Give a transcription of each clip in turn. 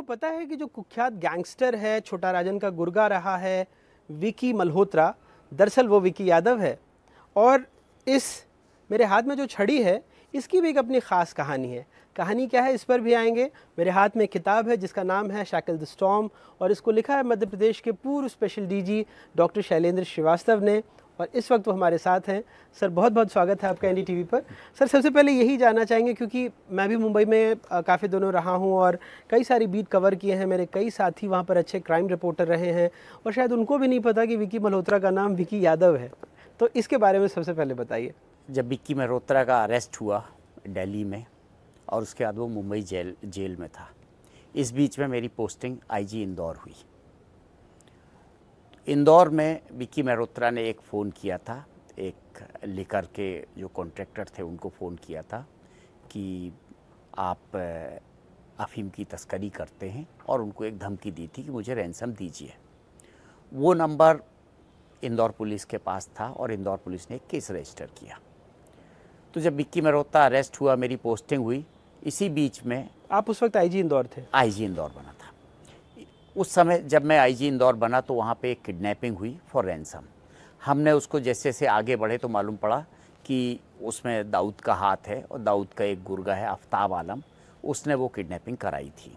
आपको पता है कि जो कुख्यात गैंगस्टर है, छोटा राजन का गुर्गा रहा है विक्की मल्होत्रा, दरअसल वो विक्की यादव है। और इस मेरे हाथ में जो छड़ी है इसकी भी एक अपनी ख़ास कहानी है। कहानी क्या है इस पर भी आएंगे। मेरे हाथ में एक किताब है जिसका नाम है शैकल द स्टॉर्म और इसको लिखा है मध्य प्रदेश के पूर्व special DG doctor Shailendra Srivastava ने और इस वक्त वो हमारे साथ हैं। सर बहुत बहुत स्वागत है आपका एनडीटीवी पर। सर सबसे पहले यही जानना चाहेंगे क्योंकि मैं भी मुंबई में काफ़ी दोनों रहा हूं और कई सारी बीट कवर किए हैं, मेरे कई साथी वहां पर अच्छे क्राइम रिपोर्टर रहे हैं और शायद उनको भी नहीं पता कि विक्की मल्होत्रा का नाम विक्की यादव है, तो इसके बारे में सबसे पहले बताइए। जब विक्की मल्होत्रा का अरेस्ट हुआ दिल्ली में और उसके बाद वो मुंबई जेल में था, इस बीच में मेरी पोस्टिंग आईजी इंदौर हुई। इंदौर में विक्की मल्होत्रा ने एक फ़ोन किया था, एक लिकर के जो कॉन्ट्रैक्टर थे उनको फ़ोन किया था कि आप अफीम की तस्करी करते हैं, और उनको एक धमकी दी थी कि मुझे रैंसम दीजिए। वो नंबर इंदौर पुलिस के पास था और इंदौर पुलिस ने एक केस रजिस्टर किया। तो जब विक्की मल्होत्रा अरेस्ट हुआ, मेरी पोस्टिंग हुई, इसी बीच में आप उस वक्त आईजी इंदौर थे? आईजी इंदौर बना था उस समय। जब मैं आईजी इंदौर बना तो वहाँ पे एक किडनैपिंग हुई फॉर रैंसम। हमने उसको जैसे जैसे आगे बढ़े तो मालूम पड़ा कि उसमें दाऊद का हाथ है और दाऊद का एक गुर्गा है आफ्ताब आलम, उसने वो किडनैपिंग कराई थी।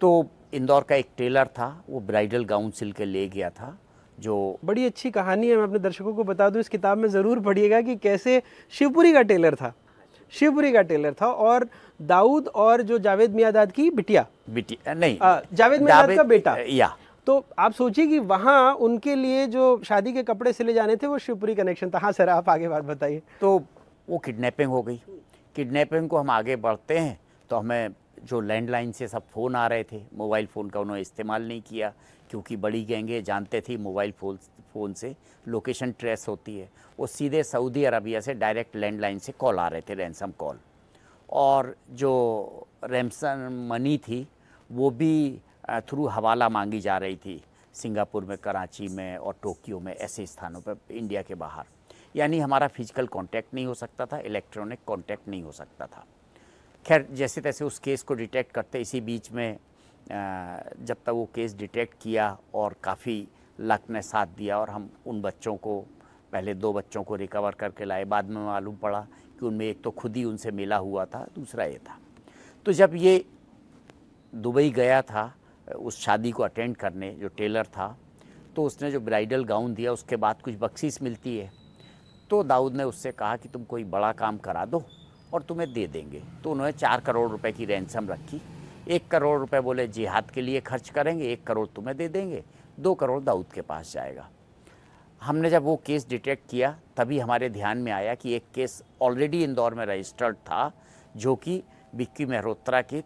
तो इंदौर का एक टेलर था, वो ब्राइडल गाउन सिल के ले गया था। जो बड़ी अच्छी कहानी है, मैं अपने दर्शकों को बता दूं, इस किताब में ज़रूर पढ़िएगा कि कैसे शिवपुरी का टेलर था और दाऊद और जो जावेद मियादाद की जावेद मियादाद का बेटा या तो आप सोचिए कि वहाँ उनके लिए जो शादी के कपड़े सिले जाने थे वो शिवपुरी कनेक्शन था। हाँ सर आप आगे बात बताइए। तो वो किडनैपिंग हो गई। किडनैपिंग को हम आगे बढ़ते हैं तो हमें जो लैंडलाइन से सब फ़ोन आ रहे थे, मोबाइल फ़ोन का उन्होंने इस्तेमाल नहीं किया क्योंकि बड़ी गैंगे जानते थी मोबाइल फ़ोन से लोकेशन ट्रेस होती है। वो सीधे सऊदी अरबिया से डायरेक्ट लैंडलाइन से कॉल आ रहे थे, रैंसम कॉल। और जो रैंसम मनी थी वो भी थ्रू हवाला मांगी जा रही थी सिंगापुर में, कराची में और टोक्यो में, ऐसे स्थानों पर इंडिया के बाहर। यानी हमारा फिजिकल कॉन्टैक्ट नहीं हो सकता था, इलेक्ट्रॉनिक कॉन्टैक्ट नहीं हो सकता था। खैर जैसे तैसे उस केस को डिटेक्ट करते, इसी बीच में जब तक वो केस डिटेक्ट किया और काफ़ी लक ने साथ दिया और हम उन बच्चों को, पहले 2 बच्चों को रिकवर करके लाए। बाद में मालूम पड़ा कि उनमें एक तो खुद ही उनसे मिला हुआ था, दूसरा ये था। तो जब ये दुबई गया था उस शादी को अटेंड करने, जो टेलर था, तो उसने जो ब्राइडल गाउन दिया उसके बाद कुछ बख्शीश मिलती है। तो दाऊद ने उससे कहा कि तुम कोई बड़ा काम करा दो और तुम्हें दे देंगे। तो उन्होंने 4 करोड़ रुपए की रैंसम रखी। 1 करोड़ रुपए बोले जिहाद के लिए खर्च करेंगे, 1 करोड़ तुम्हें दे देंगे, 2 करोड़ दाऊद के पास जाएगा। हमने जब वो केस डिटेक्ट किया तभी हमारे ध्यान में आया कि एक केस ऑलरेडी इंदौर में रजिस्टर्ड था जो कि विक्की मल्होत्रा के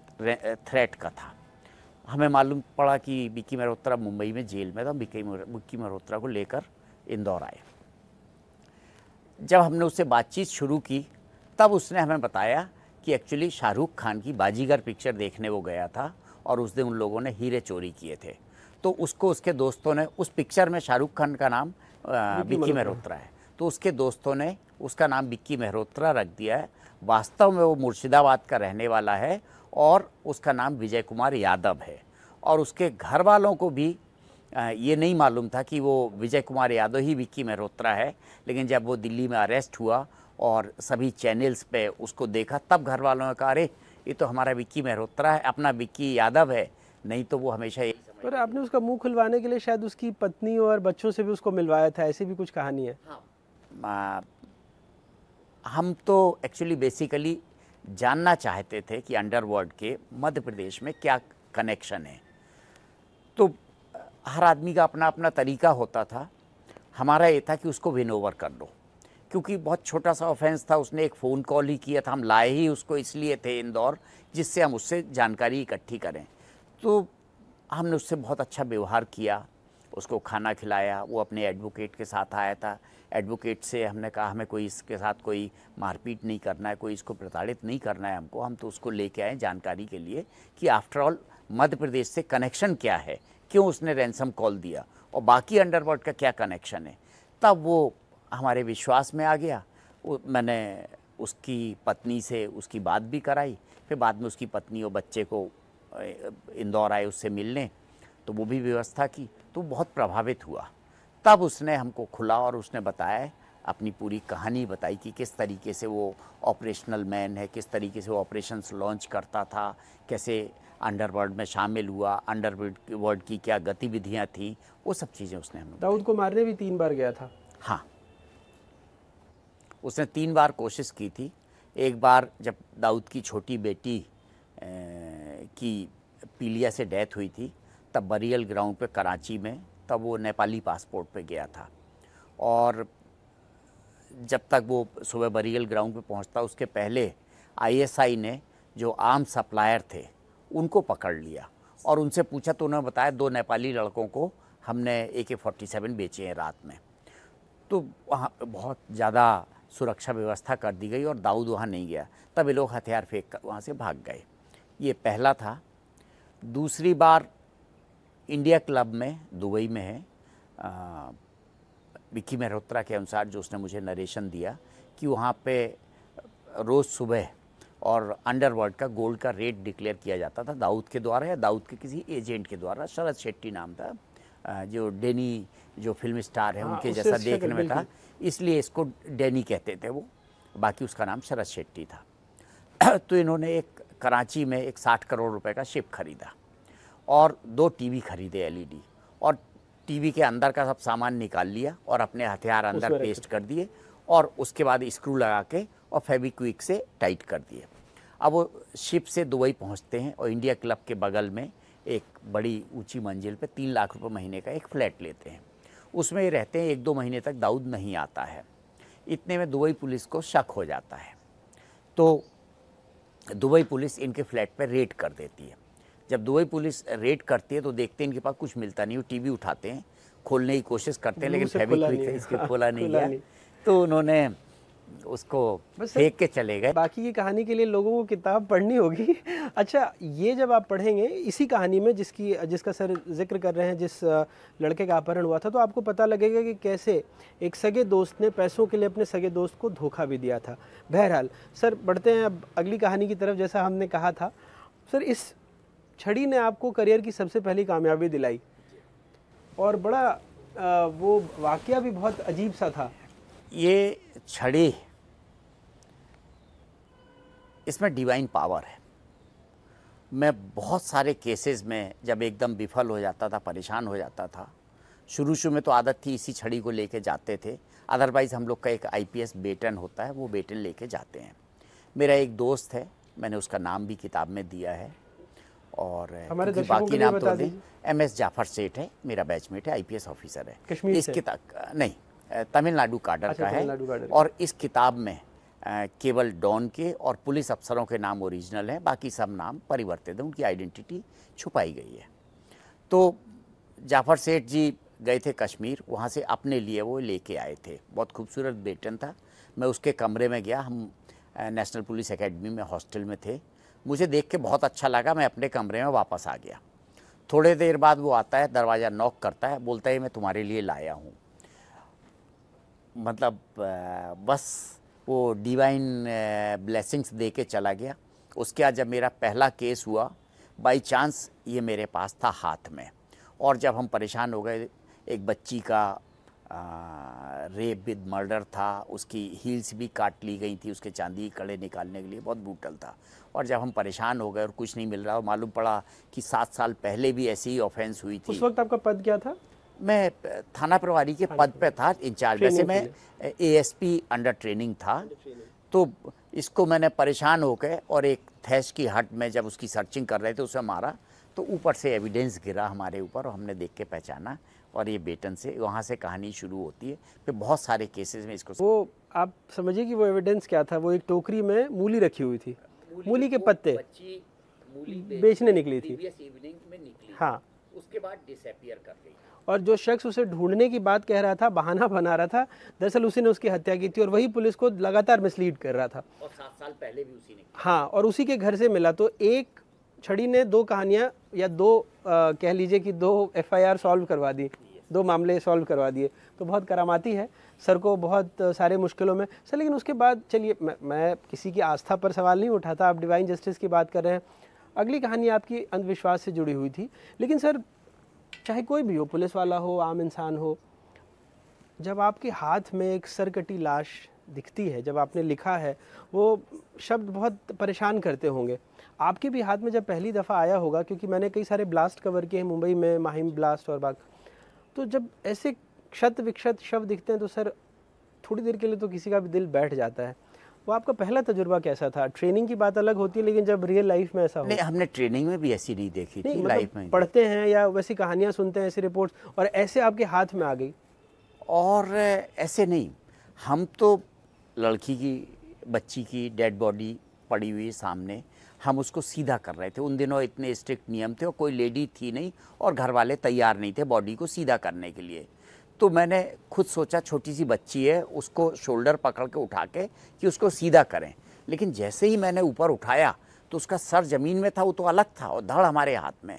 थ्रेट का था। हमें मालूम पड़ा कि विक्की मल्होत्रा मुंबई में जेल में था। विक्की मल्होत्रा को लेकर इंदौर आए। जब हमने उससे बातचीत शुरू की तब उसने हमें बताया कि एक्चुअली शाहरुख खान की बाजीगर पिक्चर देखने वो गया था और उस दिन उन लोगों ने हीरे चोरी किए थे। तो उसको उसके दोस्तों ने, उस पिक्चर में शाहरुख खान का नाम विक्की मल्होत्रा है, तो उसके दोस्तों ने उसका नाम विक्की मल्होत्रा रख दिया है। वास्तव में वो मुर्शिदाबाद का रहने वाला है और उसका नाम विजय कुमार यादव है। और उसके घर वालों को भी ये नहीं मालूम था कि वो विजय कुमार यादव ही विक्की मल्होत्रा है। लेकिन जब वो दिल्ली में अरेस्ट हुआ और सभी चैनल्स पे उसको देखा तब घर वालों ने कहा अरे ये तो हमारा विक्की मल्होत्रा है, अपना विक्की यादव है, नहीं तो वो हमेशा यही। पर आपने उसका मुंह खुलवाने के लिए शायद उसकी पत्नी और बच्चों से भी उसको मिलवाया था, ऐसी भी कुछ कहानी है? हाँ। हम तो एक्चुअली बेसिकली जानना चाहते थे कि अंडरवर्ल्ड के मध्य प्रदेश में क्या कनेक्शन है। तो हर आदमी का अपना अपना तरीका होता था। हमारा ये था कि उसको विन ओवर कर दो क्योंकि बहुत छोटा सा ऑफेंस था। उसने एक फ़ोन कॉल ही किया था। हम लाए ही उसको इसलिए थे इंदौर जिससे हम उससे जानकारी इकट्ठी करें। तो हमने उससे बहुत अच्छा व्यवहार किया, उसको खाना खिलाया। वो अपने एडवोकेट के साथ आया था। एडवोकेट से हमने कहा हमें कोई इसके साथ कोई मारपीट नहीं करना है, कोई इसको प्रताड़ित नहीं करना है हमको। हम तो उसको लेके आए जानकारी के लिए कि आफ्टरऑल मध्य प्रदेश से कनेक्शन क्या है, क्यों उसने रैंसम कॉल दिया और बाकी अंडरवर्ल्ड का क्या कनेक्शन है। तब वो हमारे विश्वास में आ गया। मैंने उसकी पत्नी से उसकी बात भी कराई। फिर बाद में उसकी पत्नी और बच्चे को इंदौर आए उससे मिलने, तो वो भी व्यवस्था की, तो बहुत प्रभावित हुआ। तब उसने हमको खुला और उसने बताया, अपनी पूरी कहानी बताई कि किस तरीके से वो ऑपरेशनल मैन है, किस तरीके से वो ऑपरेशंस लॉन्च करता था, कैसे अंडरवर्ल्ड में शामिल हुआ, अंडरवर्ल्ड की क्या गतिविधियां थी, वो सब चीज़ें उसने हमें। दाऊद को मारने भी 3 बार गया था? हाँ, उसने 3 बार कोशिश की थी। एक बार जब दाऊद की छोटी बेटी की पीलिया से डेथ हुई थी, तब बरियल ग्राउंड पे कराची में, तब वो नेपाली पासपोर्ट पे गया था, और जब तक वो सुबह बरियल ग्राउंड पे पहुंचता उसके पहले आईएसआई ने जो आम सप्लायर थे उनको पकड़ लिया और उनसे पूछा, तो उन्होंने बताया 2 नेपाली लड़कों को हमने AK-47 बेचे हैं रात में। तो वहाँ बहुत ज़्यादा सुरक्षा व्यवस्था कर दी गई और दाऊद वहाँ नहीं गया। तब ये लोग हथियार फेंक कर वहाँ से भाग गए। ये पहला था। दूसरी बार इंडिया क्लब में, दुबई में है, विक्की मल्होत्रा के अनुसार जो उसने मुझे नरेशन दिया कि वहाँ पे रोज़ सुबह और अंडरवर्ल्ड का गोल्ड का रेट डिक्लेयर किया जाता था दाऊद के द्वारा या दाऊद के किसी एजेंट के द्वारा। शरद शेट्टी नाम था, जो डेनी जो फिल्म स्टार है उनके जैसा देखने में था, इसलिए इसको डेनी कहते थे वो, बाकी उसका नाम शरद शेट्टी था। तो इन्होंने एक कराची में एक 60 करोड़ रुपए का शिप खरीदा और 2 टीवी खरीदे LED, और टीवी के अंदर का सब सामान निकाल लिया और अपने हथियार अंदर पेस्ट कर दिए और उसके बाद स्क्रू लगा के और फेविक्विक से टाइट कर दिए। अब वो शिप से दुबई पहुंचते हैं और इंडिया क्लब के बगल में एक बड़ी ऊंची मंजिल पे 3 लाख रुपए महीने का एक फ्लैट लेते हैं, उसमें रहते हैं। 1-2 महीने तक दाऊद नहीं आता है। इतने में दुबई पुलिस को शक हो जाता है, तो दुबई पुलिस इनके फ्लैट पर रेड कर देती है। जब दुबई पुलिस रेड करती है तो देखते हैं इनके पास कुछ मिलता नहीं। वो टीवी उठाते हैं, खोलने की कोशिश करते हैं, लेकिन फेविक्विक से इसके खोला नहीं गया, तो उन्होंने उसको फेंक के चले गए। बाकी ये कहानी के लिए लोगों को किताब पढ़नी होगी। अच्छा, ये जब आप पढ़ेंगे इसी कहानी में जिसका सर जिक्र कर रहे हैं, जिस लड़के का अपहरण हुआ था, तो आपको पता लगेगा कि कैसे एक सगे दोस्त ने पैसों के लिए अपने सगे दोस्त को धोखा भी दिया था। बहरहाल सर, बढ़ते हैं अब अगली कहानी की तरफ। जैसा हमने कहा था सर, इस छड़ी ने आपको करियर की सबसे पहली कामयाबी दिलाई, और बड़ा वो वाकया भी बहुत अजीब सा था। ये छड़ी, इसमें डिवाइन पावर है। मैं बहुत सारे केसेस में जब एकदम विफल हो जाता था, परेशान हो जाता था, शुरू में तो आदत थी इसी छड़ी को लेके जाते थे, अदरवाइज़ हम लोग का एक IPS बेटन होता है, वो बेटन लेके जाते हैं। मेरा एक दोस्त है, मैंने उसका नाम भी किताब में दिया है, और हमारे बाकी नाम तो MS जाफर सेठ है, मेरा बैचमेट है, IPS ऑफिसर है। इस किताब नहीं, तमिलनाडु काडर का है, और इस किताब में केवल डॉन के और पुलिस अफसरों के नाम ओरिजिनल हैं, बाकी सब नाम परिवर्तित हैं, उनकी आइडेंटिटी छुपाई गई है। तो जाफर सेठ जी गए थे कश्मीर, वहाँ से अपने लिए वो लेके आए थे। बहुत खूबसूरत बेटन था। मैं उसके कमरे में गया, हम नेशनल पुलिस एकेडमी में हॉस्टल में थे। मुझे देख के बहुत अच्छा लगा, मैं अपने कमरे में वापस आ गया। थोड़ी देर बाद वो आता है, दरवाज़ा नॉक करता है, बोलता है मैं तुम्हारे लिए लाया हूँ। मतलब बस वो डिवाइन ब्लेसिंग्स दे के चला गया। उसके बाद जब मेरा पहला केस हुआ, बाय चांस ये मेरे पास था हाथ में, और जब हम परेशान हो गए, एक बच्ची का रेप विद मर्डर था, उसकी हील्स भी काट ली गई थी उसके चांदी कड़े निकालने के लिए, बहुत ब्रूटल था। और जब हम परेशान हो गए और कुछ नहीं मिल रहा, और मालूम पड़ा कि 7 साल पहले भी ऐसी ही ऑफेंस हुई थी। उस वक्त आपका पद क्या था? मैं थाना प्रभारी के पद पे था, इंचार्ज। वैसे मैं ASP अंडर ट्रेनिंग था। तो इसको मैंने परेशान होकर और एक थैश की हट में जब उसकी सर्चिंग कर रहे थे, उसे मारा, तो ऊपर से एविडेंस गिरा हमारे ऊपर और हमने देख के पहचाना, और ये बेटन से वहाँ से कहानी शुरू होती है। फिर बहुत सारे केसेस में इसको वो आप समझिए कि वो एविडेंस क्या था। वो एक टोकरी में मूली रखी हुई थी, मूली के पत्ते बेचने निकली थी। हाँ, उसके बाद डिसअपीयर कर गई, और जो शख्स उसे ढूंढने की बात कह रहा था, बहाना बना रहा था, दरअसल उसी ने उसकी हत्या की थी, और वही पुलिस को लगातार मिसलीड कर रहा था। और 7 साल पहले भी उसी ने, हाँ, और उसी के घर से मिला। तो एक छड़ी ने 2 कहानियाँ या कह लीजिए कि 2 FIR सॉल्व करवा दी, 2 मामले सॉल्व करवा दिए। तो बहुत करामाती है सर को, बहुत सारे मुश्किलों में सर। लेकिन उसके बाद चलिए, मैं किसी की आस्था पर सवाल नहीं उठाता, आप डिवाइन जस्टिस की बात कर रहे हैं, अगली कहानी आपकी अंधविश्वास से जुड़ी हुई थी, लेकिन सर चाहे कोई भी हो, पुलिस वाला हो, आम इंसान हो, जब आपके हाथ में एक सरकटी लाश दिखती है, जब आपने लिखा है, वो शब्द बहुत परेशान करते होंगे। आपके भी हाथ में जब पहली दफ़ा आया होगा, क्योंकि मैंने कई सारे ब्लास्ट कवर किए हैं मुंबई में, माहिम ब्लास्ट और बाग, तो जब ऐसे क्षत विक्षत शव दिखते हैं तो सर थोड़ी देर के लिए तो किसी का भी दिल बैठ जाता है। वो आपका पहला तजुर्बा कैसा था? ट्रेनिंग की बात अलग होती है, लेकिन जब रियल लाइफ में ऐसा हो। नहीं, हमने ट्रेनिंग में भी ऐसी नहीं देखी थी, लाइफ में पढ़ते हैं या वैसी कहानियाँ सुनते हैं, ऐसी रिपोर्ट्स, और ऐसे आपके हाथ में आ गई। और ऐसे नहीं, हम तो लड़की की, बच्ची की डेड बॉडी पड़ी हुई सामने, हम उसको सीधा कर रहे थे। उन दिनों इतने स्ट्रिक्ट नियम थे और कोई लेडी थी नहीं और घर वाले तैयार नहीं थे बॉडी को सीधा करने के लिए। तो मैंने खुद सोचा छोटी सी बच्ची है, उसको शोल्डर पकड़ के उठा के कि उसको सीधा करें, लेकिन जैसे ही मैंने ऊपर उठाया तो उसका सर ज़मीन में था, वो तो अलग था, और धड़ हमारे हाथ में।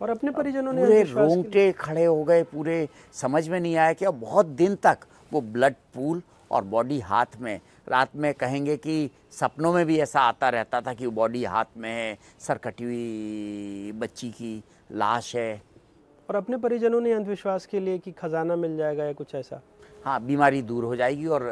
और अपने परिजनों ने पूरे रोंगटे खड़े हो गए, पूरे समझ में नहीं आया कि। अब बहुत दिन तक वो ब्लड पूल और बॉडी हाथ में, रात में कहेंगे कि सपनों में भी ऐसा आता रहता था कि वो बॉडी हाथ में है, सर कटी हुई बच्ची की लाश है। और अपने परिजनों ने अंधविश्वास के लिए कि खजाना मिल जाएगा या कुछ ऐसा। हाँ, बीमारी दूर हो जाएगी और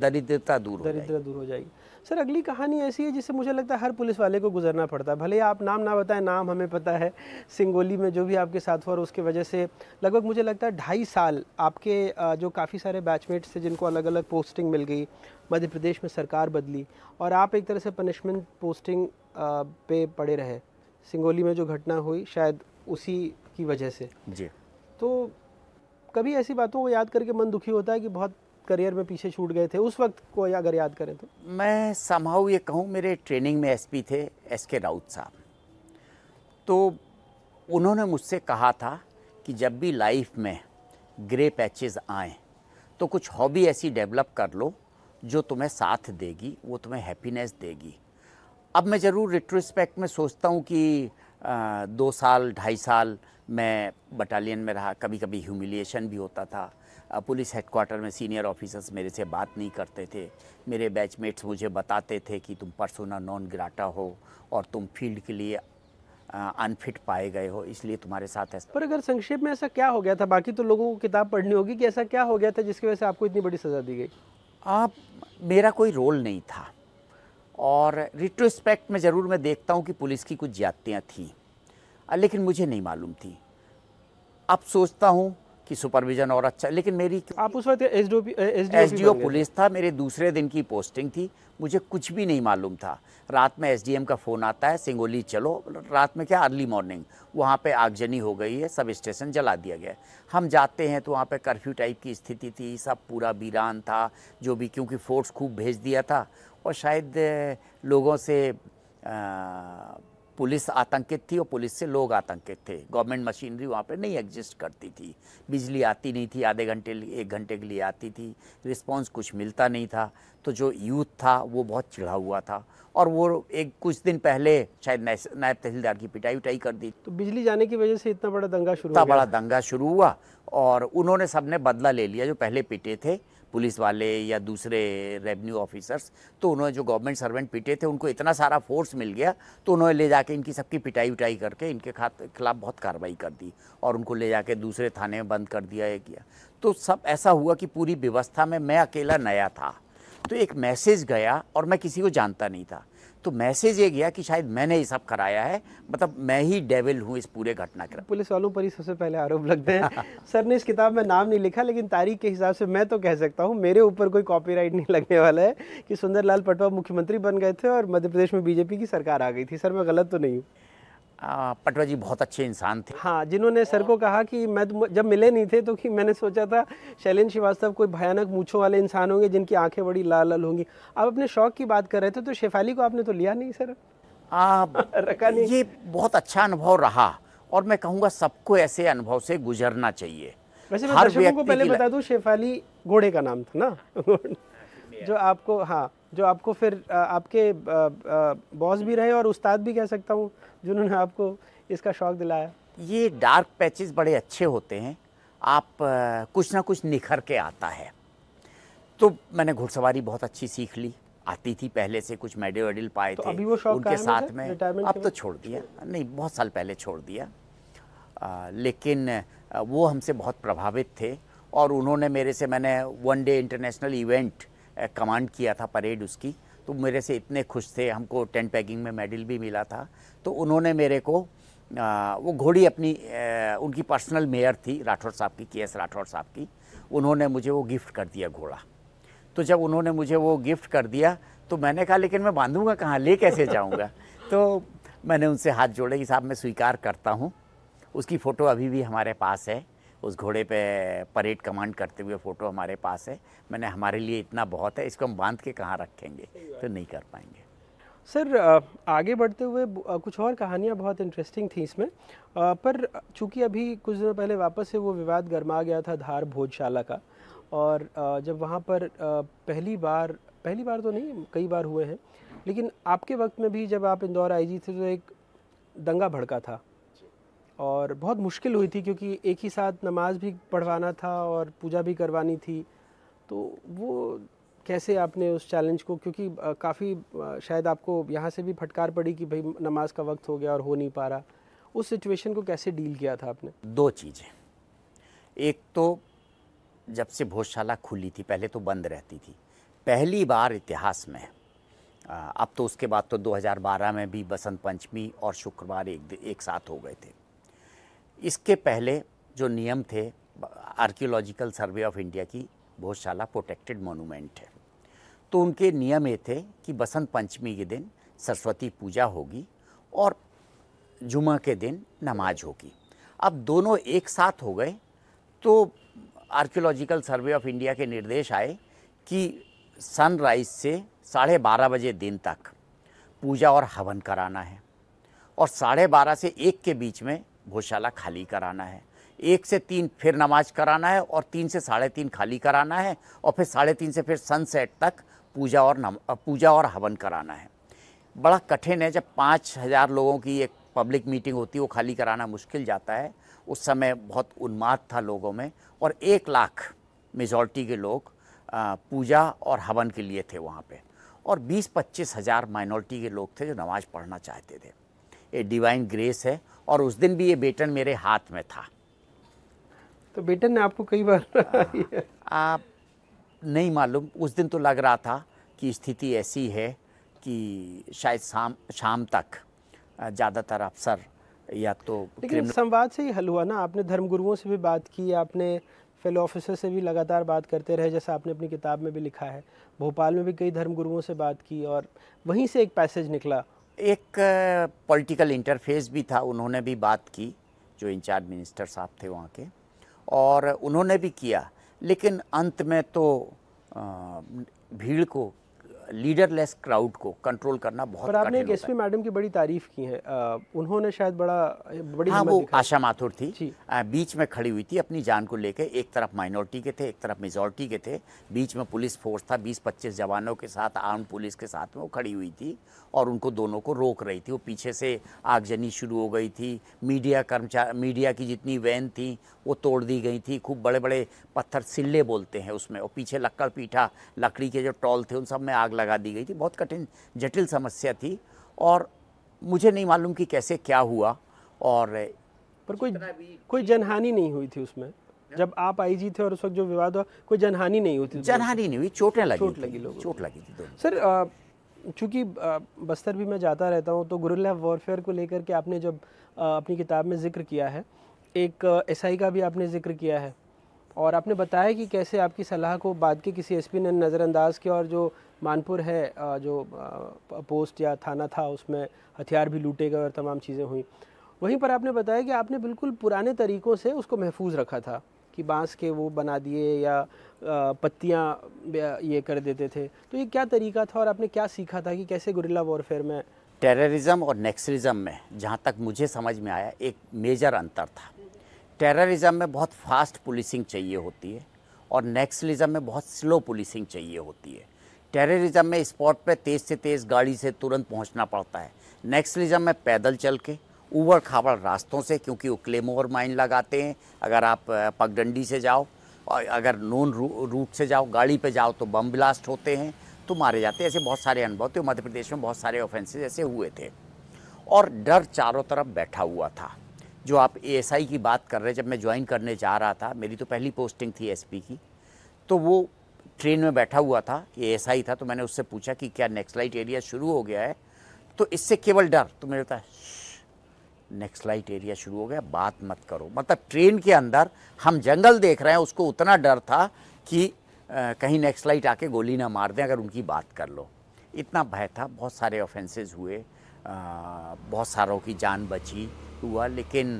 दरिद्रता दूर हो जाएगी। सर अगली कहानी ऐसी है जिससे मुझे लगता है हर पुलिस वाले को गुजरना पड़ता है, भले आप नाम ना बताएं, नाम हमें पता है। सिंगोली में जो भी आपके साथ हुआ, और उसके वजह से लगभग मुझे लगता है 2.5 साल आपके जो काफ़ी सारे बैचमेट्स थे जिनको अलग अलग पोस्टिंग मिल गई, मध्य प्रदेश में सरकार बदली और आप एक तरह से पनिशमेंट पोस्टिंग पे पड़े रहे। सिंगोली में जो घटना हुई शायद उसी की वजह से जी। तो कभी ऐसी बातों को याद करके मन दुखी होता है कि बहुत करियर में पीछे छूट गए थे उस वक्त को, अगर याद करें तो? मैं समहाउ ये कहूँ, मेरे ट्रेनिंग में एसपी थे एस.के. राउत साहब, तो उन्होंने मुझसे कहा था कि जब भी लाइफ में ग्रे पैचेस आएँ तो कुछ हॉबी ऐसी डेवलप कर लो जो तुम्हें साथ देगी, वो तुम्हें हैप्पीनेस देगी। अब मैं ज़रूर रिट्रोस्पेक्ट में सोचता हूँ कि 2 साल 2.5 साल मैं बटालियन में रहा, कभी कभी ह्यूमिलिएशन भी होता था। पुलिस हेडक्वार्टर में सीनियर ऑफिसर्स मेरे से बात नहीं करते थे, मेरे बैचमेट्स मुझे बताते थे कि तुम पर्सोना नॉन ग्राटा हो और तुम फील्ड के लिए अनफिट पाए गए हो, इसलिए तुम्हारे साथ ऐसा। पर अगर संक्षेप में ऐसा क्या हो गया था, बाकी तो लोगों को किताब पढ़नी होगी कि ऐसा क्या हो गया था जिसकी वजह से आपको इतनी बड़ी सज़ा दी गई? मेरा कोई रोल नहीं था, और रिट्रोस्पेक्ट में ज़रूर मैं देखता हूँ कि पुलिस की कुछ ज्यादतियाँ थीं, लेकिन मुझे नहीं मालूम थी। अब सोचता हूँ कि सुपरविज़न और अच्छा, लेकिन मेरी आप उस वक्त एसडीओ पुलिस था, मेरे दूसरे दिन की पोस्टिंग थी, मुझे कुछ भी नहीं मालूम था। रात में एसडीएम का फ़ोन आता है, सिंगोली चलो, रात में क्या अर्ली मॉर्निंग, वहाँ पे आगजनी हो गई है, सब स्टेशन जला दिया गया। हम जाते हैं तो वहाँ पे कर्फ्यू टाइप की स्थिति थी, सब पूरा वीरान था, जो भी, क्योंकि फोर्स खूब भेज दिया था और शायद लोगों से पुलिस आतंकित थी और पुलिस से लोग आतंकित थे। गवर्नमेंट मशीनरी वहाँ पे नहीं एग्जिस्ट करती थी, बिजली आती नहीं थी, आधे घंटे 1 घंटे के लिए आती थी, रिस्पांस कुछ मिलता नहीं था। तो जो यूथ था वो बहुत चिढ़ा हुआ था, और वो एक कुछ दिन पहले शायद नायब तहसीलदार की पिटाई उटाई कर दी। तो बिजली जाने की वजह से इतना बड़ा दंगा शुरू हुआ और उन्होंने सबने बदला ले लिया, जो पहले पिटे थे पुलिस वाले या दूसरे रेवेन्यू ऑफिसर्स, तो उन्होंने जो गवर्नमेंट सर्वेंट पिटे थे उनको इतना सारा फोर्स मिल गया, तो उन्होंने ले जाके इनकी सबकी पिटाई उटाई करके इनके खिलाफ बहुत कार्रवाई कर दी और उनको ले जाके दूसरे थाने में बंद कर दिया, ये किया। तो सब ऐसा हुआ कि पूरी व्यवस्था में मैं अकेला नया था, तो एक मैसेज गया, और मैं किसी को जानता नहीं था, तो मैसेज ये गया कि शायद मैंने ये सब कराया है, मतलब मैं ही डेविल हूँ इस पूरे घटनाक्रम। पुलिस वालों पर ही सबसे पहले आरोप लगते हैं। सर ने इस किताब में नाम नहीं लिखा, लेकिन तारीख के हिसाब से मैं तो कह सकता हूँ मेरे ऊपर कोई कॉपीराइट नहीं लगने वाला है कि सुंदरलाल पटवा मुख्यमंत्री बन गए थे और मध्य प्रदेश में बीजेपी की सरकार आ गई थी। सर मैं गलत तो नहीं हूँ? पटवा जी बहुत अच्छे इंसान थे। हाँ, जिन्होंने सर को कहा कि मैं जब मिले नहीं थे तो कि मैंने सोचा था शैलेंद्र श्रीवास्तव कोई भयानक मूँछों वाले इंसान होंगे जिनकी आंखें बड़ी लाल लाल होंगी। आप अपने शौक की बात कर रहे थे, तो शेफाली को आपने तो लिया नहीं सर? रखा नहीं। ये बहुत अच्छा अनुभव रहा, और मैं कहूँगा सबको ऐसे अनुभव से गुजरना चाहिए। वैसे मैं दर्शकों को पहले बता दूँ, शेफाली गोड़े का नाम था ना, जो आपको, हाँ, जो आपको फिर आपके बॉस भी रहे और उस्ताद भी कह सकता हूँ, जिन्होंने आपको इसका शौक़ दिलाया। ये डार्क पैचेस बड़े अच्छे होते हैं, आप कुछ ना कुछ निखर के आता है। तो मैंने घुड़सवारी बहुत अच्छी सीख ली, आती थी पहले से, कुछ मेडल वेडल पाए तो थे उनके साथ में। अब तो छोड़ दिया, नहीं बहुत साल पहले छोड़ दिया, लेकिन वो हमसे बहुत प्रभावित थे। और उन्होंने मेरे से, मैंने one day international event command किया था परेड उसकी, तो मेरे से इतने खुश थे, हमको टेंट पैकिंग में मेडल भी मिला था। तो उन्होंने मेरे को वो घोड़ी अपनी उनकी पर्सनल मेयर थी राठौड़ साहब की, के एस राठौड़ साहब की, उन्होंने मुझे वो गिफ्ट कर दिया घोड़ा। तो जब उन्होंने मुझे वो गिफ्ट कर दिया तो मैंने कहा लेकिन मैं बांधूंगा कहाँ, ले कैसे जाऊँगा। तो मैंने उनसे हाथ जोड़े कि साहब मैं स्वीकार करता हूँ। उसकी फ़ोटो अभी भी हमारे पास है, उस घोड़े पे परेड कमांड करते हुए फ़ोटो हमारे पास है। मैंने हमारे लिए इतना बहुत है, इसको हम बांध के कहाँ रखेंगे, तो नहीं कर पाएंगे। सर आगे बढ़ते हुए कुछ और कहानियाँ बहुत इंटरेस्टिंग थी इसमें, पर चूँकि अभी कुछ दिनों पहले वापस से वो विवाद गर्मा गया था धार भोजशाला का, और जब वहाँ पर पहली बार तो नहीं कई बार हुए हैं, लेकिन आपके वक्त में भी जब आप इंदौर IG थे तो एक दंगा भड़का था और बहुत मुश्किल हुई थी, क्योंकि एक ही साथ नमाज भी पढ़वाना था और पूजा भी करवानी थी। तो वो कैसे आपने उस चैलेंज को, क्योंकि काफ़ी शायद आपको यहाँ से भी फटकार पड़ी कि भाई नमाज का वक्त हो गया और हो नहीं पा रहा, उस सिचुएशन को कैसे डील किया था आपने? दो चीज़ें, एक तो जब से भोजशाला खुली थी, पहले तो बंद रहती थी, पहली बार इतिहास में, अब तो उसके बाद तो 2012 में भी बसंत पंचमी और शुक्रवार एक साथ हो गए थे। इसके पहले जो नियम थे, आर्कियोलॉजिकल सर्वे ऑफ इंडिया की भोजशाला प्रोटेक्टेड मोनूमेंट है, तो उनके नियम ये थे कि बसंत पंचमी के दिन सरस्वती पूजा होगी और जुमा के दिन नमाज होगी। अब दोनों एक साथ हो गए तो आर्कियोलॉजिकल सर्वे ऑफ इंडिया के निर्देश आए कि सनराइज से 12:30 बजे दिन तक पूजा और हवन कराना है, और 12:30 से 1 के बीच में भोजशाला खाली कराना है, 1 से 3 फिर नमाज कराना है, और 3 से 3:30 खाली कराना है, और फिर 3:30 से फिर सनसेट तक पूजा और हवन कराना है। बड़ा कठिन है, जब 5000 लोगों की एक पब्लिक मीटिंग होती है, वो खाली कराना मुश्किल जाता है। उस समय बहुत उन्माद था लोगों में, और 1 लाख मेजॉरिटी के लोग पूजा और हवन के लिए थे वहाँ पे, और 20-25 हज़ार माइनॉरिटी के लोग थे जो नमाज पढ़ना चाहते थे। ये डिवाइन ग्रेस है, और उस दिन भी ये बेटन मेरे हाथ में था। तो बेटन ने आपको कई बार आप नहीं मालूम, उस दिन तो लग रहा था कि स्थिति ऐसी है कि शायद शाम तक ज़्यादातर अफसर या तो, लेकिन संवाद से ही हल हुआ ना। आपने धर्मगुरुओं से भी बात की, आपने फेलो ऑफिसर से भी लगातार बात करते रहे, जैसा आपने अपनी किताब में भी लिखा है। भोपाल में भी कई धर्मगुरुओं से बात की और वहीं से एक पैसेज निकला। एक पॉलिटिकल इंटरफेस भी था, उन्होंने भी बात की जो इंचार्ज मिनिस्टर साहब थे वहाँ के, और उन्होंने भी किया, लेकिन अंत में तो भीड़ को, लीडरलेस क्राउड को कंट्रोल करना बहुत कठिन। पर आपने एसपी मैडम की बड़ी तारीफ़ की है, उन्होंने शायद बड़ी हाँ, वो आशा माथुर थी, बीच में खड़ी हुई थी अपनी जान को लेके। एक तरफ माइनॉरिटी के थे, एक तरफ मेजॉरिटी के थे, बीच में पुलिस फोर्स था, 20-25 जवानों के साथ, आर्म पुलिस के साथ में वो खड़ी हुई थी और उनको दोनों को रोक रही थी। वो पीछे से आगजनी शुरू हो गई थी, मीडिया की जितनी वैन थी वो तोड़ दी गई थी, खूब बड़े बड़े पत्थर, सिल्ले बोलते हैं उसमें, और पीछे लक्कड़ पीठा, लकड़ी के जो टॉल थे उन सब में आग लगा दी गई थी। बहुत कठिन जटिल समस्या थी, और मुझे नहीं मालूम कि कैसे क्या हुआ। और पर कोई जनहानि नहीं हुई थी उसमें, जब आप IG थे और उस वक्त जो विवाद हुआ, कोई जनहानि नहीं हुई थी? जनहानी नहीं हुई, चोट लगी थी। सर चूँकि बस्तर भी मैं जाता रहता हूँ, तो गुरिल्ला वॉरफेयर को लेकर के आपने जब अपनी किताब में जिक्र किया है, एक SI का भी आपने जिक्र किया है, और आपने बताया कि कैसे आपकी सलाह को बाद के किसी SP ने नज़रअंदाज किया, और जो मानपुर है जो पोस्ट या थाना था उसमें हथियार भी लूटे गए और तमाम चीज़ें हुई। वहीं पर आपने बताया कि आपने बिल्कुल पुराने तरीक़ों से उसको महफूज रखा था, कि बांस के वो बना दिए या पत्तियाँ ये कर देते थे। तो ये क्या तरीका था और आपने क्या सीखा था कि कैसे गुरिल्ला वॉरफेयर में, टेररिज्म और नेक्सरिज्म में, जहाँ तक मुझे समझ में आया एक मेजर अंतर था। टेररिज्म में बहुत फास्ट पुलिसिंग चाहिए होती है और नेक्सरिज्म में बहुत स्लो पुलिसिंग चाहिए होती है। टेररिज्म में स्पॉट पे तेज़ से तेज़ गाड़ी से तुरंत पहुंचना पड़ता है, नेक्सलिज्म में पैदल चल के, ऊबड़ खाबड़ रास्तों से, क्योंकि वो क्लेमोर माइन लगाते हैं। अगर आप पगडंडी से जाओ और अगर नॉन रूट से जाओ, गाड़ी पे जाओ तो बम ब्लास्ट होते हैं। तो मारे जाते, ऐसे बहुत सारे अनुभव थे। मध्य प्रदेश में बहुत सारे ऑफेंसेस ऐसे हुए थे और डर चारों तरफ बैठा हुआ था। जो आप एएसआई की बात कर रहे हैं, जब मैं ज्वाइन करने जा रहा था, मेरी तो पहली पोस्टिंग थी एसपी की, तो वो ट्रेन में बैठा हुआ था, एएसआई था, तो मैंने उससे पूछा कि क्या नक्सलाइट एरिया शुरू हो गया है, तो इससे केवल डर। तो मेरे बताया नक्सलाइट एरिया शुरू हो गया, बात मत करो। मतलब ट्रेन के अंदर हम जंगल देख रहे हैं, उसको उतना डर था कि कहीं नक्सलाइट आके गोली ना मार दें अगर उनकी बात कर लो, इतना भय था। बहुत सारे ऑफेंसेस हुए, बहुत सारों की जान बची हुआ, लेकिन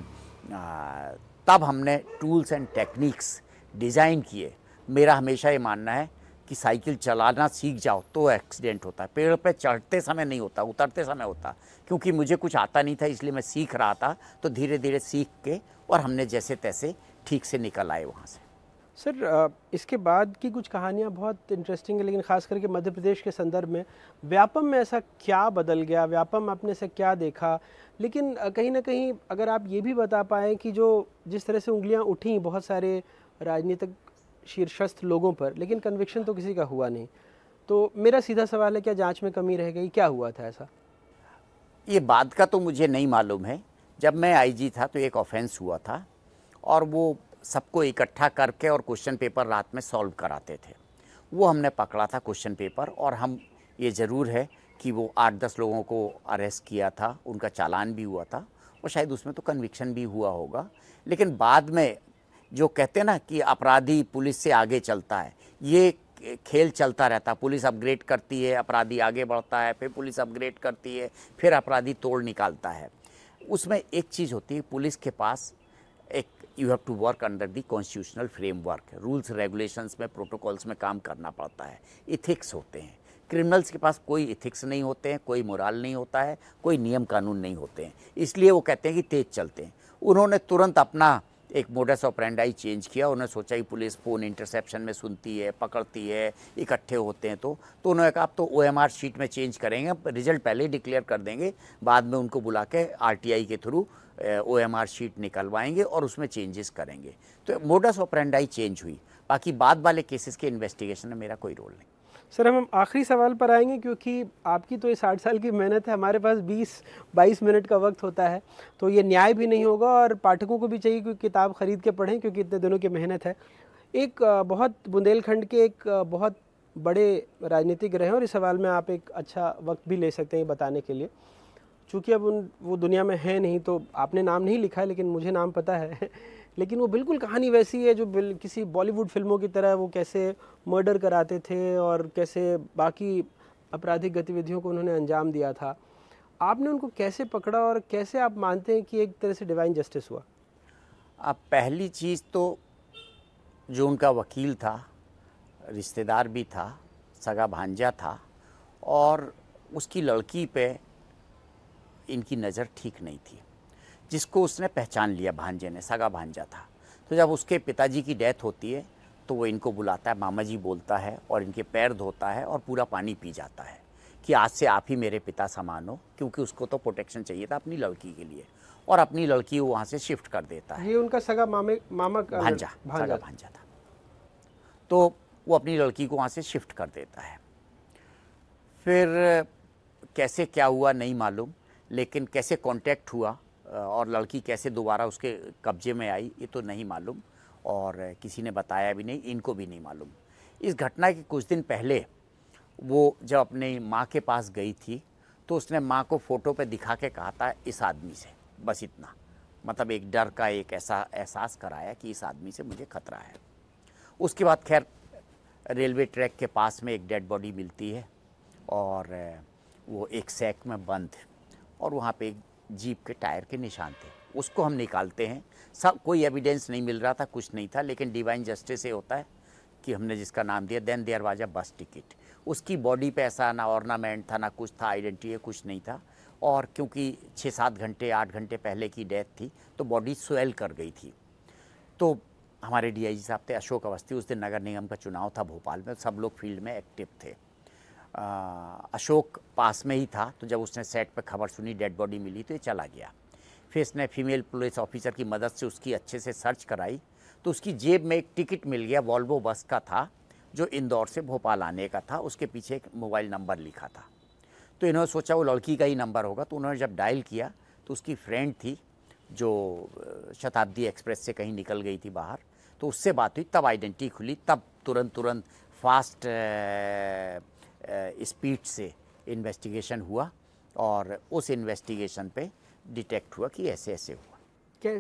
तब हमने टूल्स एंड टेक्निक्स डिज़ाइन किए। मेरा हमेशा ये मानना है कि साइकिल चलाना सीख जाओ तो एक्सीडेंट होता है, पेड़ पे चढ़ते समय नहीं होता, उतरते समय होता। क्योंकि मुझे कुछ आता नहीं था, इसलिए मैं सीख रहा था, तो धीरे धीरे सीख के और हमने जैसे तैसे ठीक से निकल आए वहाँ से। सर, इसके बाद की कुछ कहानियाँ बहुत इंटरेस्टिंग है, लेकिन ख़ास करके मध्य प्रदेश के संदर्भ में व्यापम में ऐसा क्या बदल गया, व्यापम आपने से क्या देखा? लेकिन कहीं ना कहीं अगर आप ये भी बता पाएँ कि जो जिस तरह से उंगलियाँ उठी बहुत सारे राजनीतिक शीर्षस्थ लोगों पर, लेकिन कन्विक्शन तो किसी का हुआ नहीं, तो मेरा सीधा सवाल है क्या जाँच में कमी रह गई, क्या हुआ था ऐसा? ये बात का तो मुझे नहीं मालूम है। जब मैं आईजी था तो एक ऑफेंस हुआ था और वो सबको इकट्ठा करके और क्वेश्चन पेपर रात में सॉल्व कराते थे, वो हमने पकड़ा था क्वेश्चन पेपर। और हम ये ज़रूर है कि वो 8-10 लोगों को अरेस्ट किया था, उनका चालान भी हुआ था और शायद उसमें तो कन्विक्शन भी हुआ होगा। लेकिन बाद में जो कहते हैं ना कि अपराधी पुलिस से आगे चलता है, ये खेल चलता रहता। पुलिस अपग्रेड करती है, अपराधी आगे बढ़ता है, फिर पुलिस अपग्रेड करती है, फिर अपराधी तोड़ निकालता है। उसमें एक चीज़ होती है, पुलिस के पास एक you have to work under the constitutional framework, rules regulations में, प्रोटोकॉल्स में काम करना पड़ता है, इथिक्स होते हैं। क्रिमिनल्स के पास कोई इथिक्स नहीं होते हैं, कोई मोरल नहीं होता है, कोई नियम कानून नहीं होते हैं, इसलिए वो कहते हैं कि तेज चलते हैं। उन्होंने तुरंत अपना एक मोडस ऑपरेंडाई चेंज किया। उन्होंने सोचा कि पुलिस फ़ोन इंटरसेप्शन में सुनती है, पकड़ती है, इकट्ठे होते हैं, तो उन्होंने कहा आप तो OMR शीट में चेंज करेंगे, रिजल्ट पहले डिक्लेयर कर देंगे, बाद में उनको बुला के RTI के थ्रू OMR शीट निकलवाएंगे और उसमें चेंजेस करेंगे। तो मोडस ऑपरेंडाई चेंज हुई, बाकी बाद वाले केसेस के इन्वेस्टिगेशन में मेरा कोई रोल नहीं। सर, हम आखिरी सवाल पर आएंगे क्योंकि आपकी तो ये 60 साल की मेहनत है, हमारे पास 20-22 मिनट का वक्त होता है, तो ये न्याय भी नहीं होगा और पाठकों को भी चाहिए कि किताब खरीद के पढ़ें क्योंकि इतने दिनों की मेहनत है। एक बहुत बुंदेलखंड के एक बहुत बड़े राजनीतिक रहे और इस सवाल में आप एक अच्छा वक्त भी ले सकते हैं बताने के लिए। चूँकि अब वो दुनिया में है नहीं, तो आपने नाम नहीं लिखा है लेकिन मुझे नाम पता है। लेकिन वो बिल्कुल कहानी वैसी है जो किसी बॉलीवुड फिल्मों की तरह वो कैसे मर्डर कराते थे और कैसे बाकी आपराधिक गतिविधियों को उन्होंने अंजाम दिया था। आपने उनको कैसे पकड़ा और कैसे आप मानते हैं कि एक तरह से डिवाइन जस्टिस हुआ? पहली चीज़ तो जो उनका वकील था, रिश्तेदार भी था, सगा भांजा था, और उसकी लड़की पे इनकी नज़र ठीक नहीं थी, जिसको उसने पहचान लिया, भांजे ने, सगा भांजा था। तो जब उसके पिताजी की डेथ होती है तो वो इनको बुलाता है, मामा जी बोलता है, और इनके पैर धोता है और पूरा पानी पी जाता है कि आज से आप ही मेरे पिता समान हो, क्योंकि उसको तो प्रोटेक्शन चाहिए था अपनी लड़की के लिए, और अपनी लड़की वहाँ से शिफ्ट कर देता है। ये उनका सगा मामा का भांजा, सगा भांजा था। तो वो अपनी लड़की को वहाँ से शिफ्ट कर देता है। फिर कैसे क्या हुआ नहीं मालूम, लेकिन कैसे कांटेक्ट हुआ और लड़की कैसे दोबारा उसके कब्जे में आई ये तो नहीं मालूम, और किसी ने बताया भी नहीं, इनको भी नहीं मालूम। इस घटना के कुछ दिन पहले वो जब अपनी माँ के पास गई थी तो उसने माँ को फ़ोटो पे दिखा के कहा था इस आदमी से, बस इतना, मतलब एक डर का एक ऐसा एहसास कराया कि इस आदमी से मुझे खतरा है। उसके बाद खैर रेलवे ट्रैक के पास में एक डेड बॉडी मिलती है और वो एक सैक में बंद, और वहाँ पे एक जीप के टायर के निशान थे, उसको हम निकालते हैं। सब कोई एविडेंस नहीं मिल रहा था, कुछ नहीं था, लेकिन डिवाइन जस्टिस ये होता है कि हमने जिसका नाम दिया, देन देयर वाज अ बस टिकट। उसकी बॉडी पे ऐसा ना ऑर्नामेंट था, ना कुछ था, आइडेंटिटी कुछ नहीं था, और क्योंकि 6-7 घंटे 8 घंटे पहले की डेथ थी तो बॉडी स्वेल कर गई थी। तो हमारे DIG साहब थे अशोक अवस्थी, उस दिन नगर निगम का चुनाव था भोपाल में, सब लोग फील्ड में एक्टिव थे। अशोक पास में ही था, तो जब उसने सेट पर खबर सुनी डेड बॉडी मिली तो ये चला गया। फिर इसने फीमेल पुलिस ऑफिसर की मदद से उसकी अच्छे से सर्च कराई तो उसकी जेब में एक टिकट मिल गया, वॉल्वो बस का था, जो इंदौर से भोपाल आने का था, उसके पीछे एक मोबाइल नंबर लिखा था। तो इन्होंने सोचा वो लड़की का ही नंबर होगा, तो उन्होंने जब डायल किया तो उसकी फ्रेंड थी जो शताब्दी एक्सप्रेस से कहीं निकल गई थी बाहर, तो उससे बात हुई, तब आइडेंटिटी खुली, तब तुरंत फास्ट स्पीड से इन्वेस्टिगेशन हुआ और उस इन्वेस्टिगेशन पे डिटेक्ट हुआ कि ऐसे ऐसे हुआ। क्या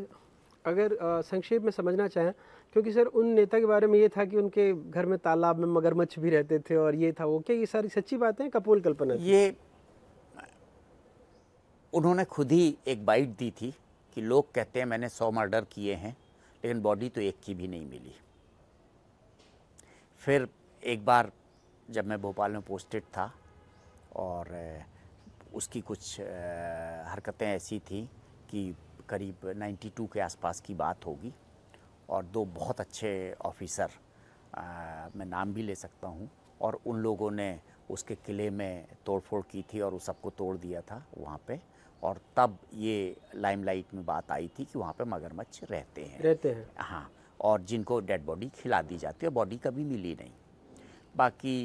अगर संक्षेप में समझना चाहें, क्योंकि सर उन नेता के बारे में ये था कि उनके घर में तालाब में मगरमच्छ भी रहते थे और ये था वो, क्या ये सारी सच्ची बातें कपोल कल्पना? ये उन्होंने खुद ही एक बाइट दी थी कि लोग कहते हैं मैंने 100 मर्डर किए हैं लेकिन बॉडी तो एक की भी नहीं मिली। फिर एक बार जब मैं भोपाल में पोस्टेड था और उसकी कुछ हरकतें ऐसी थी कि करीब 92 के आसपास की बात होगी, और दो बहुत अच्छे ऑफिसर, मैं नाम भी ले सकता हूं, और उन लोगों ने उसके किले में तोड़फोड़ की थी और वो सबको तोड़ दिया था वहाँ पे, और तब ये लाइमलाइट में बात आई थी कि वहाँ पे मगरमच्छ रहते हैं हाँ, और जिनको डेड बॉडी खिला दी जाती है, बॉडी कभी मिली नहीं। बाकी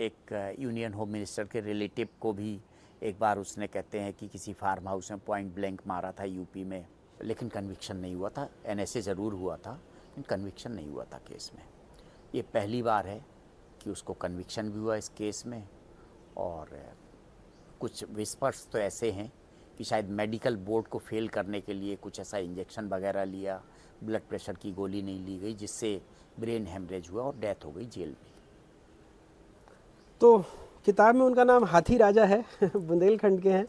एक यूनियन होम मिनिस्टर के रिलेटिव को भी एक बार उसने कहते हैं कि किसी फार्म हाउस में पॉइंट ब्लैंक मारा था यूपी में, लेकिन कन्विक्शन नहीं हुआ था, एनएसए ज़रूर हुआ था लेकिन कन्विक्शन नहीं हुआ था केस में। ये पहली बार है कि उसको कन्विक्शन भी हुआ इस केस में, और कुछ विस्पर्स तो ऐसे हैं कि शायद मेडिकल बोर्ड को फेल करने के लिए कुछ ऐसा इंजेक्शन वगैरह लिया, ब्लड प्रेशर की गोली नहीं ली गई, जिससे ब्रेन हेमरेज हुआ और डेथ हो गई जेल में। तो किताब में उनका नाम हाथी राजा है, बुंदेलखंड के हैं,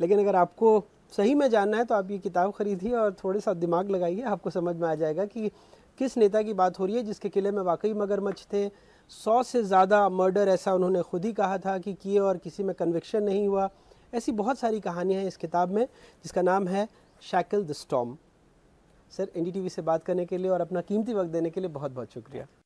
लेकिन अगर आपको सही में जानना है तो आप ये किताब खरीदिए और थोड़े सा दिमाग लगाइए, आपको समझ में आ जाएगा कि किस नेता की बात हो रही है जिसके किले में वाकई मगरमच्छ थे। 100 से ज़्यादा मर्डर, ऐसा उन्होंने खुद ही कहा था कि किए और किसी में कन्विक्शन नहीं हुआ। ऐसी बहुत सारी कहानियाँ हैं इस किताब में जिसका नाम है shackle the storm. Sir, NDTV से बात करने के लिए और अपना कीमती वक्त देने के लिए बहुत बहुत शुक्रिया।